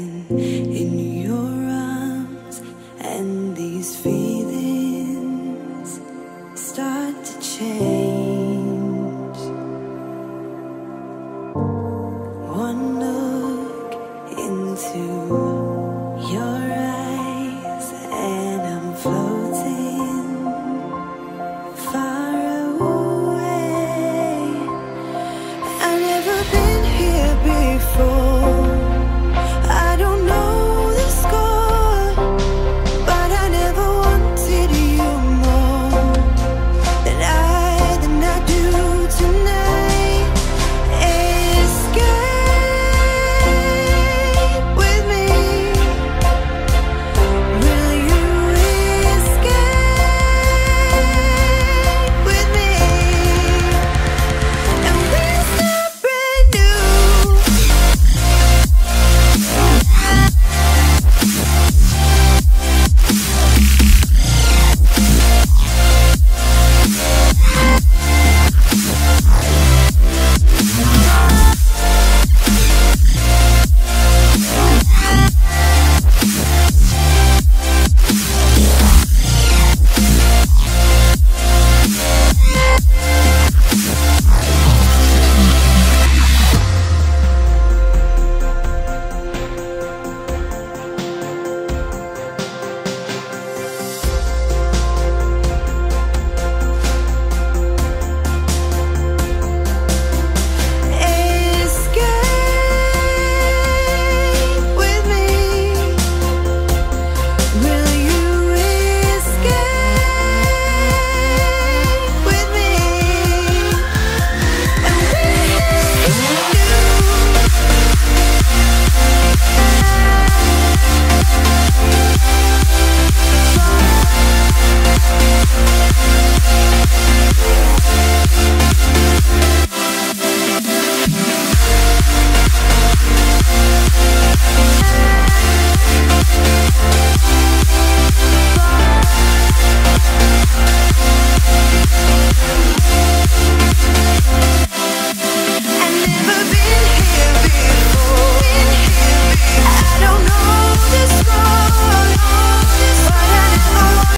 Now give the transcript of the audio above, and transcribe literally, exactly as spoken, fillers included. dying in your arms, and these feelings start to change. One look into